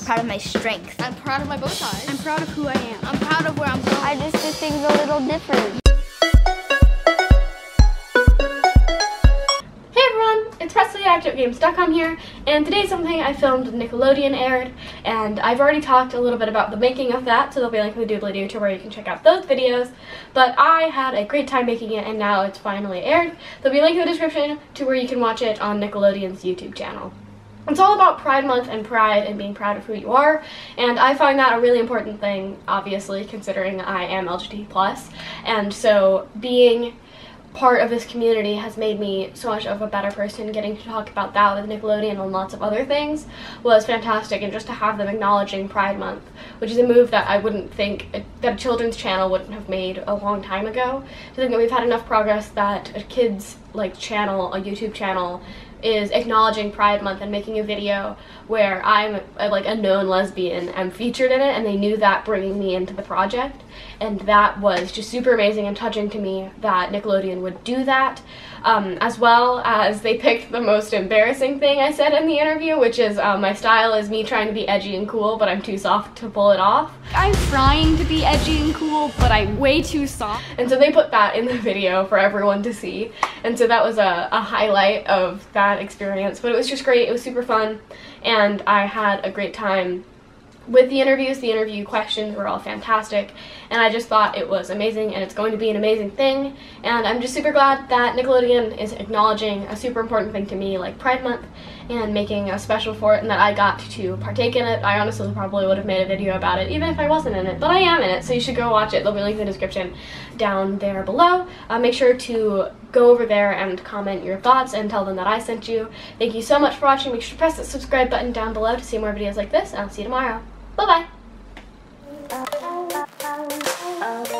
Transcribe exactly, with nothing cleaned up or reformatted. I'm proud of my strength. I'm proud of my bow ties. I'm proud of who I am. I'm proud of where I'm going. I just do things a little different. Hey everyone, it's Presley at ActOutGames dot com here, and today something I filmed with Nickelodeon aired, and I've already talked a little bit about the making of that, so there'll be a link in the doobly doo to where you can check out those videos, but I had a great time making it, and now it's finally aired. There'll be a link in the description to where you can watch it on Nickelodeon's YouTube channel. It's all about Pride Month and pride and being proud of who you are, and I find that a really important thing, obviously, considering I am L G B T plus, and so being part of this community has made me so much of a better person. Getting to talk about that with Nickelodeon and lots of other things was fantastic, and just to have them acknowledging Pride Month, which is a move that I wouldn't think a, that a children's channel wouldn't have made a long time ago. To think that we've had enough progress that a kids like channel, a YouTube channel, is acknowledging Pride Month and making a video where I'm a, like a known lesbian, I'm featured in it, and they knew that bringing me into the project, and that was just super amazing and touching to me that Nickelodeon would do that, um, as well as they picked the most embarrassing thing I said in the interview, which is uh, my style is me trying to be edgy and cool, but I'm too soft to pull it off. I'm trying to be edgy and cool, but I'm way too soft. And so they put that in the video for everyone to see, and so that was a, a highlight of that experience, but it was just great. It was super fun, and I had a great time with the interviews. The interview questions were all fantastic, and I just thought it was amazing, and it's going to be an amazing thing, and I'm just super glad that Nickelodeon is acknowledging a super important thing to me like Pride Month and making a special for it, and that I got to partake in it. I honestly probably would have made a video about it even if I wasn't in it, but I am in it, so you should go watch it. There'll be a link in the description down there below. Uh, make sure to go over there and comment your thoughts and tell them that I sent you. Thank you so much for watching. Make sure to press that subscribe button down below to see more videos like this, and I'll see you tomorrow. Bye-bye.